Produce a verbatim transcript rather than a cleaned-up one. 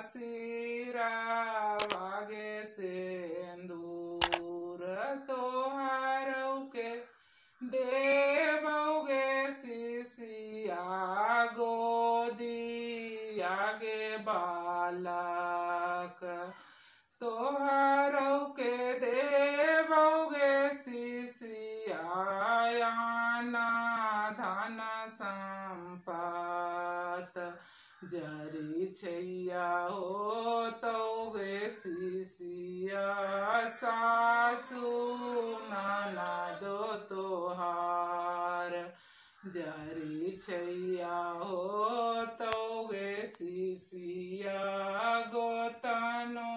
सिरा वागे से दूर तो हारौ के देवगे सिसिया गोदी आगे बालक तो हारौ के देवगे सिसिया याना धन संपत जरी छैया हो तौगे सिसिया सासू नाना दो तोहार जरी छैया हो तौगे सिसिया गोतनो